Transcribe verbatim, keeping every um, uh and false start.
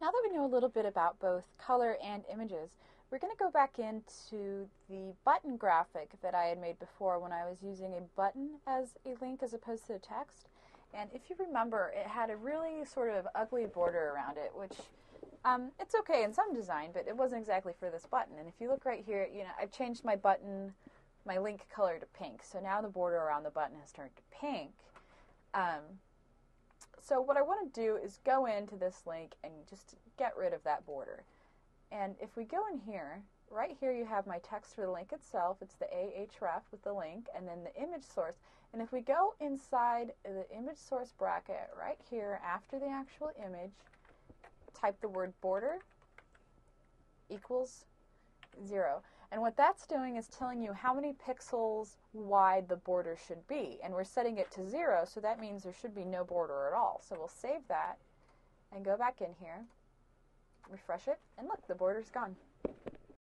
Now that we know a little bit about both color and images, we're going to go back into the button graphic that I had made before when I was using a button as a link as opposed to text. And if you remember, it had a really sort of ugly border around it, which um, it's okay in some design, but it wasn't exactly for this button. And if you look right here, you know, I've changed my button, my link color to pink. So now the border around the button has turned to pink. Um, so what I want to do is go into this link and just get rid of that border. And if we go in here, right here you have my text for the link itself. It's the ahref with the link and then the image source. And if we go inside the image source bracket right here after the actual image, type the word border equals zero. And what that's doing is telling you how many pixels wide the border should be. And we're setting it to zero, so that means there should be no border at all. So we'll save that and go back in here, refresh it, and look, the border's gone.